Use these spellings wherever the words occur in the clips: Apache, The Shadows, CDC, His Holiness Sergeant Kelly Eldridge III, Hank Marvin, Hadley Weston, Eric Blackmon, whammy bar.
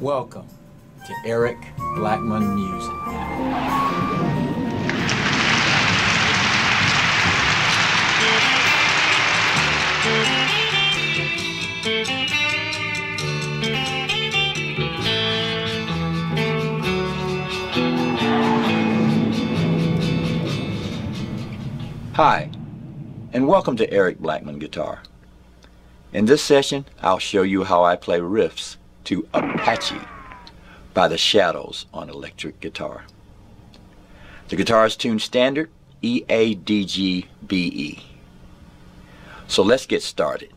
Welcome to Eric Blackmon Music. Hi, and welcome to Eric Blackmon Guitar. In this session, I'll show you how I play riffs to Apache by The Shadows on electric guitar. The guitar is tuned standard E, A, D, G, B, E. So let's get started.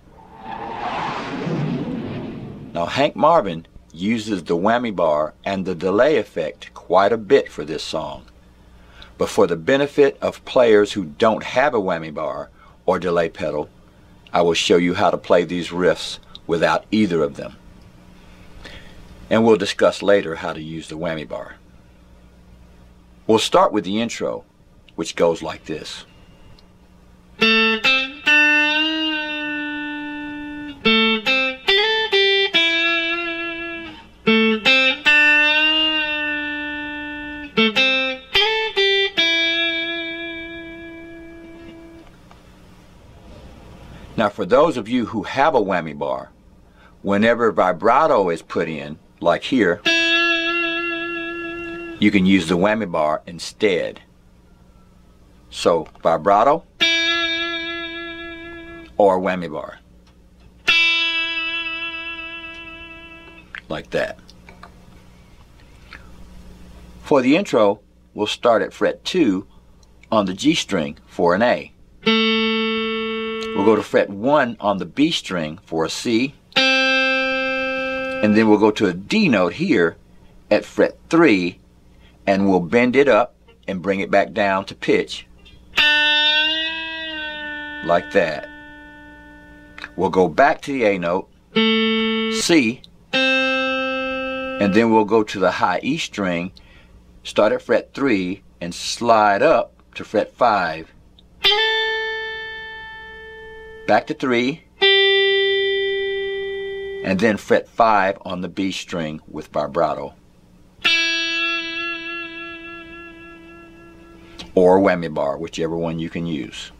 Now Hank Marvin uses the whammy bar and the delay effect quite a bit for this song. But for the benefit of players who don't have a whammy bar or delay pedal, I will show you how to play these riffs without either of them. And we'll discuss later how to use the whammy bar. We'll start with the intro, which goes like this. Now for those of you who have a whammy bar, whenever vibrato is put in, like here, you can use the whammy bar instead. So vibrato or whammy bar. Like that. For the intro, we'll start at fret 2 on the G string for an A. We'll go to fret 1 on the B string for a C. And then we'll go to a D note here at fret 3, and we'll bend it up and bring it back down to pitch. Like that. We'll go back to the A note, C, and then we'll go to the high E string, start at fret 3 and slide up to fret 5, back to 3, and then fret 5 on the B string with vibrato or whammy bar, whichever one you can use.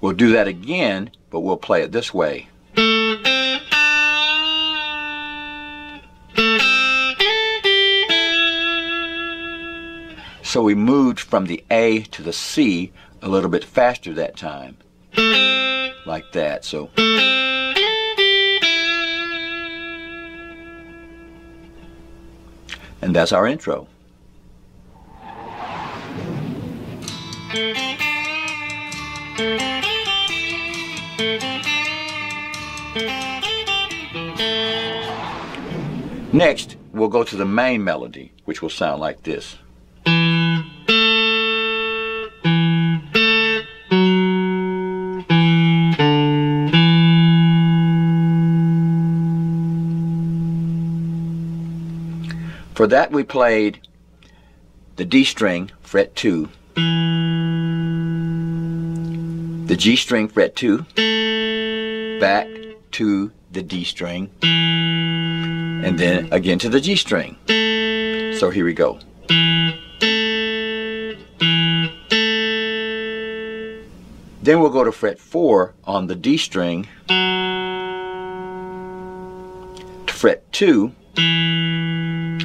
We'll do that again, but we'll play it this way. So we moved from the A to the C a little bit faster that time. Like that, so. And that's our intro. Next, we'll go to the main melody, which will sound like this. For that, we played the D string, fret 2, the G string, fret 2, back to the D string, and then again to the G string. So here we go. Then we'll go to fret 4 on the D string, to fret 2,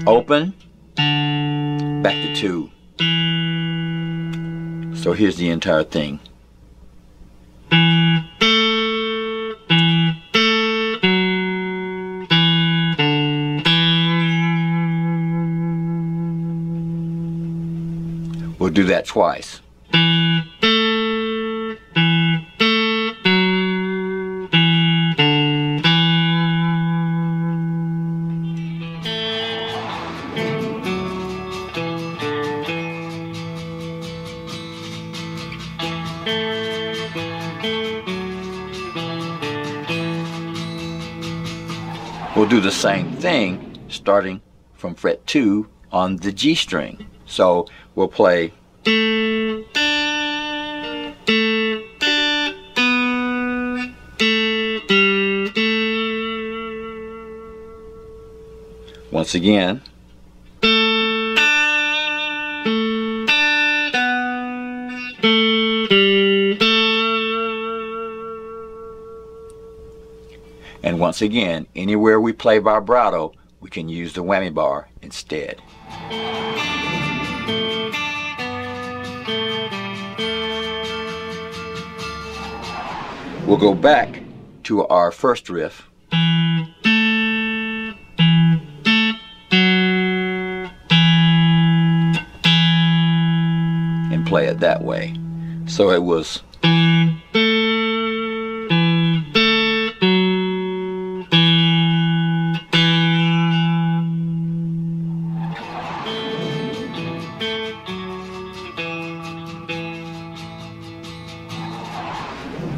open, back to 2. So here's the entire thing. We'll do that twice. We'll do the same thing starting from fret 2 on the G string. So we'll play once again. And once again, anywhere we play vibrato, we can use the whammy bar instead. We'll go back to our first riff. And play it that way. So it was. Now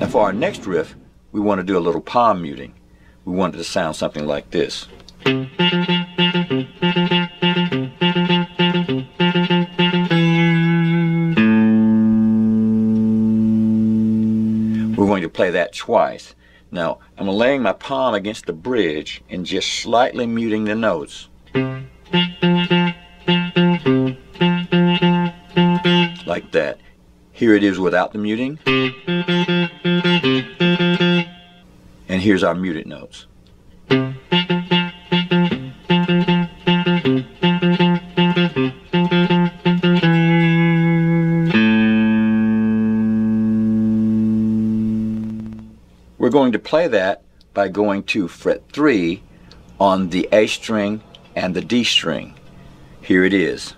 for our next riff, we want to do a little palm muting. We want it to sound something like this. We're going to play that twice. Now I'm laying my palm against the bridge and just slightly muting the notes. Like that. Here it is without the muting. And here's our muted notes. We're going to play that by going to fret 3 on the A string and the D string. Here it is.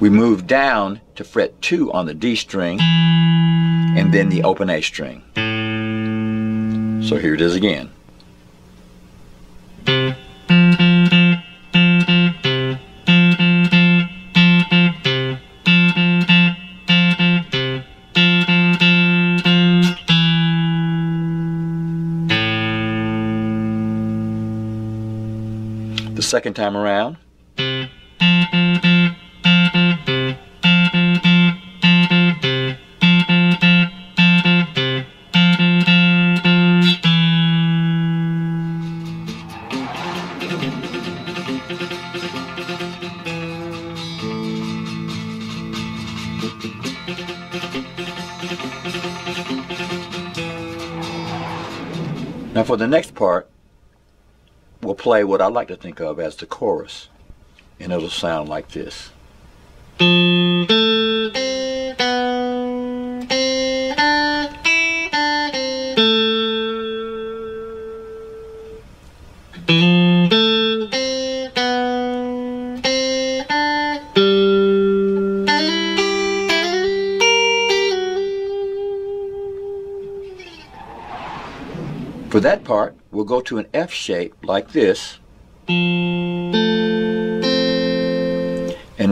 We move down to fret 2 on the D string and then the open A string. So here it is again. The second time around. Now for the next part, we'll play what I like to think of as the chorus, and it'll sound like this. For that part, we'll go to an F shape like this, and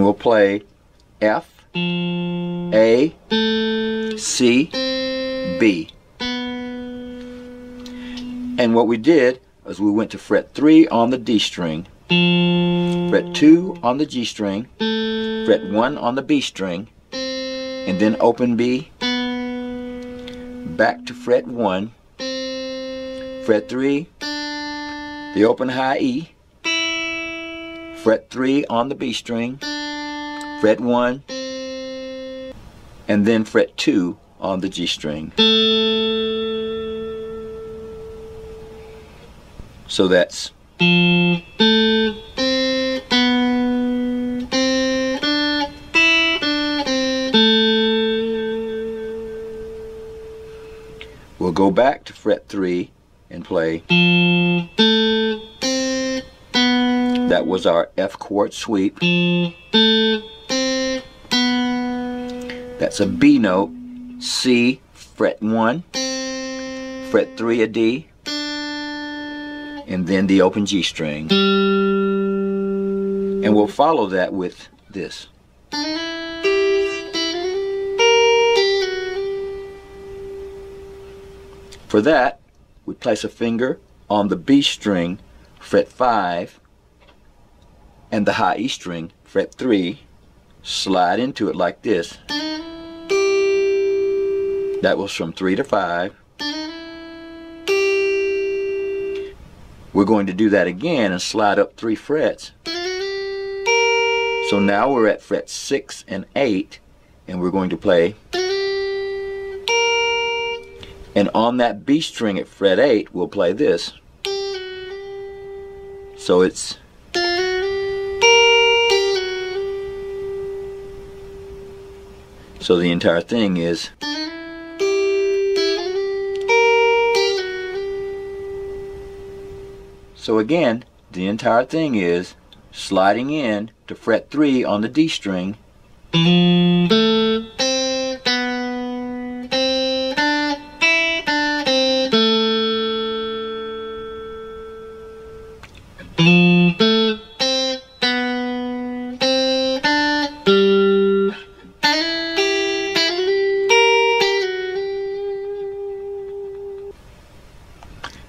we'll play F, A, C, B. And what we did is we went to fret 3 on the D string, fret 2 on the G string, fret 1 on the B string, and then open B, back to fret 1, fret 3, the open high E, fret 3 on the B string, fret 1, and then fret 2 on the G string. So that's. We'll go back to fret 3 and play. That was our F chord sweep. That's a B note, C, fret 1, fret 3 a D, and then the open G string. And we'll follow that with this. For that, we place a finger on the B string, fret 5, and the high E string, fret 3, slide into it like this. That was from 3 to 5. We're going to do that again and slide up 3 frets. So now we're at frets 6 and 8, and we're going to play. And on that B string at fret 8, we'll play this. So it's... So the entire thing is... So again, the entire thing is sliding in to fret 3 on the D string.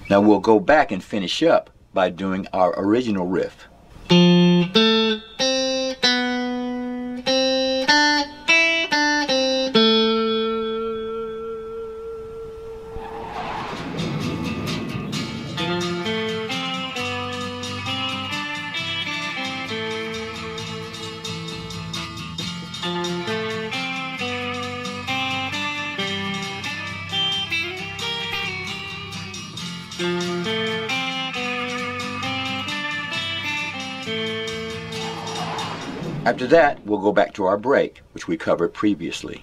Now we'll go back and finish up by doing our original riff. After that, we'll go back to our break, which we covered previously.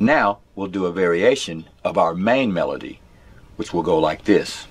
Now, we'll do a variation of our main melody, which will go like this.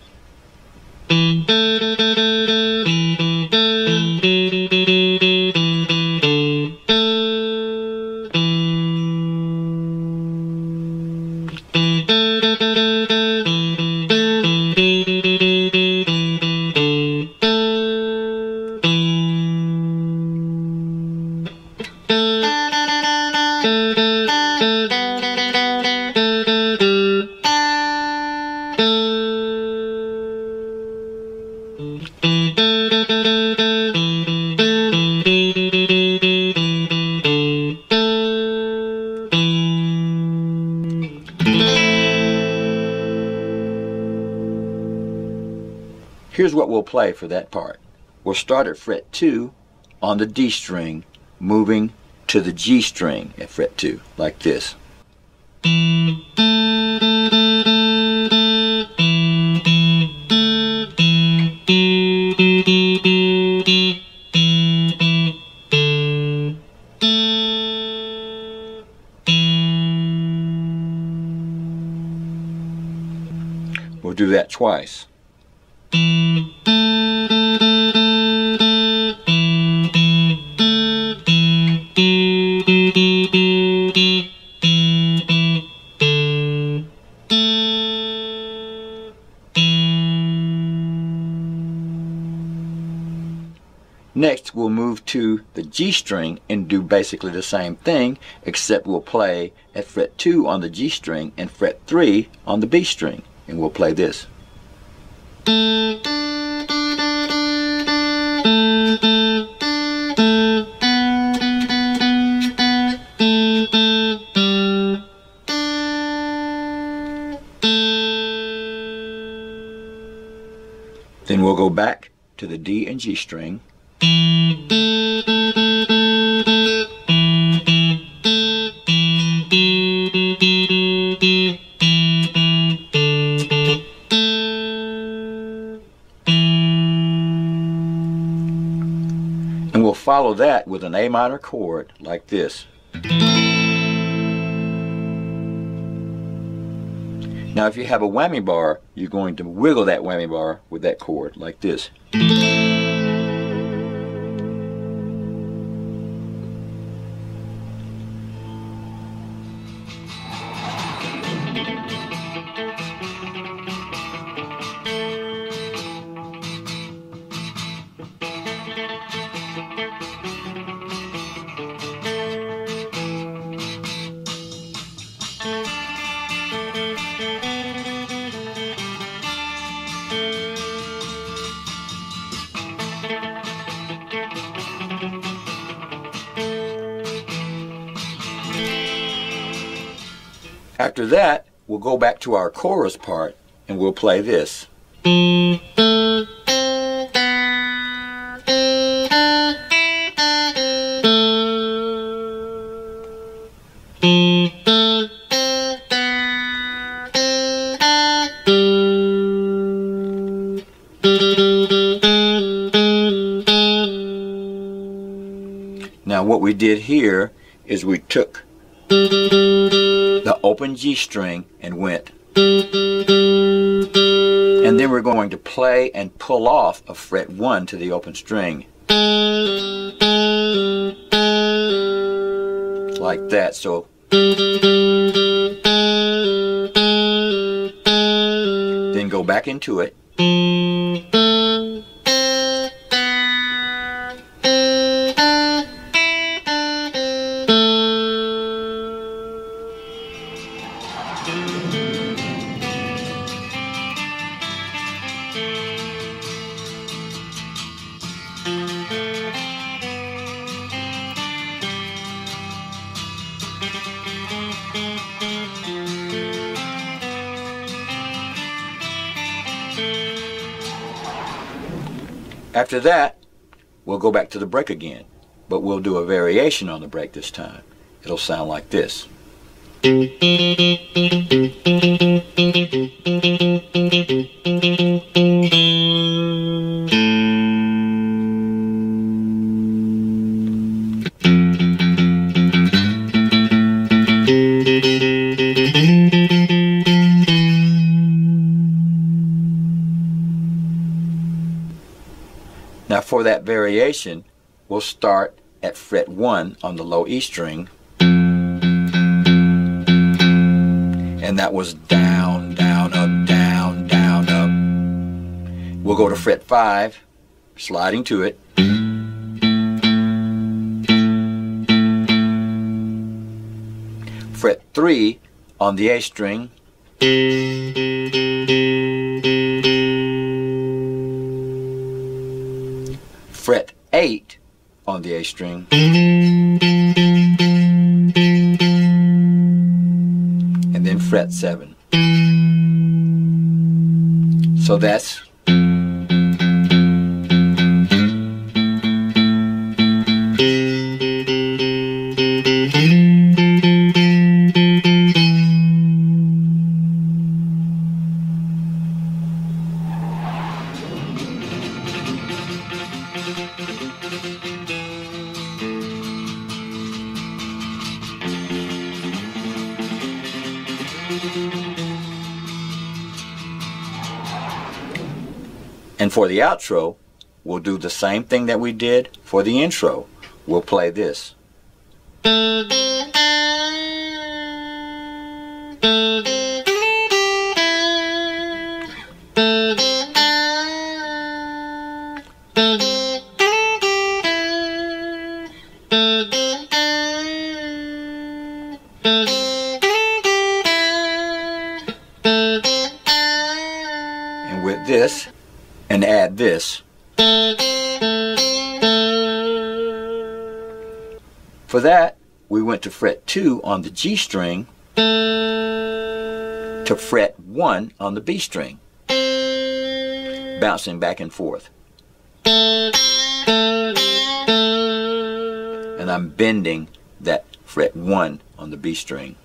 Here's what we'll play for that part. We'll start at fret 2 on the D string, moving to the G string at fret 2, like this. We'll do that twice. Next, we'll move to the G string and do basically the same thing, except we'll play at fret 2 on the G string and fret 3 on the B string, and we'll play this. Then we'll go back to the D and G string. And we'll follow that with an A minor chord like this. Now if you have a whammy bar, you're going to wiggle that whammy bar with that chord like this. After that, we'll go back to our chorus part and we'll play this. Now what we did here is we took the open G string and went, and then we're going to play and pull off of fret 1 to the open string like that. So then go back into it, After that, we'll go back to the break again, but we'll do a variation on the break this time. It'll sound like this. Now for that variation, we'll start at fret 1 on the low E string, and that was down, down, up, down, down, up. We'll go to fret 5, sliding to it, fret 3 on the A string, fret 8 on the A string, and then fret 7. So that's. And for the outro, we'll do the same thing that we did for the intro. We'll play this. And with this, and add this. For that, we went to fret 2 on the G string to fret 1 on the B string, bouncing back and forth. And I'm bending that fret 1 on the B string.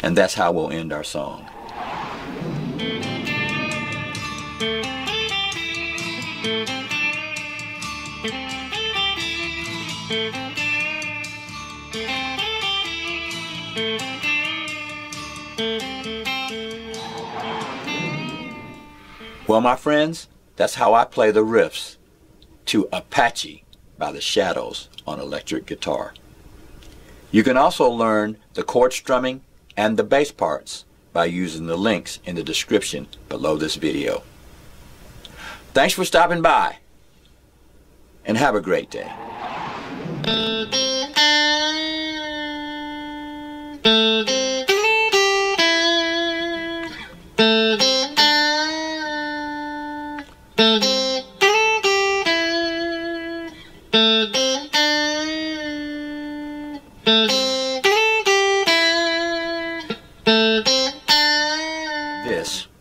And that's how we'll end our song. Well, my friends, that's how I play the riffs to Apache by The Shadows on electric guitar. You can also learn the chord strumming and the bass parts by using the links in the description below this video. Thanks for stopping by, and have a great day. This